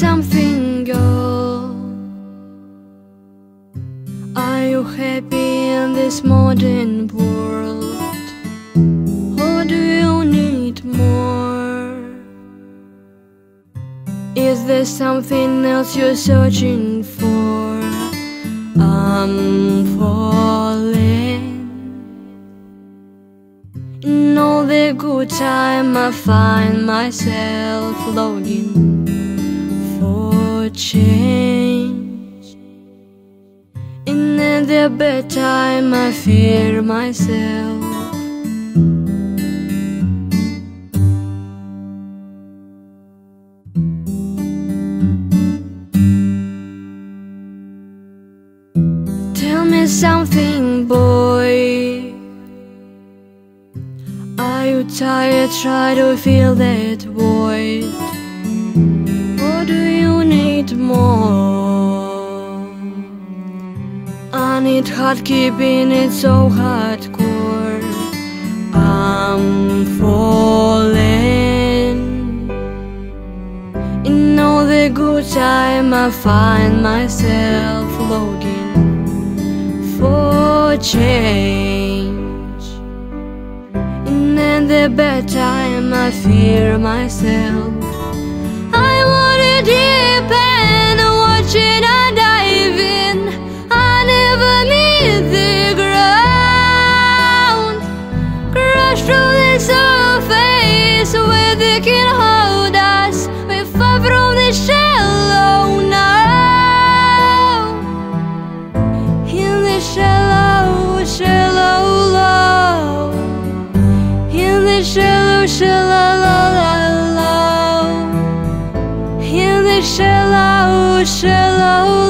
Something, girl. Are you happy in this modern world, or do you need more? Is there something else you're searching for? I'm falling. In all the good time, I find myself longing for change. In the bad time, I fear myself. Tell me something, boy. Are you tired? Try to fill that void. More. I need heart, keeping it so hardcore. I'm falling. In all the good time, I find myself longing for change. In the bad time, I fear myself. I wanna deep end, watching and diving. I never meet the ground. Crash through the surface where they can hold us. We fall from the shallow now. In the shallow, shallow love. In the shallow, shallow love. Shallow, shallow.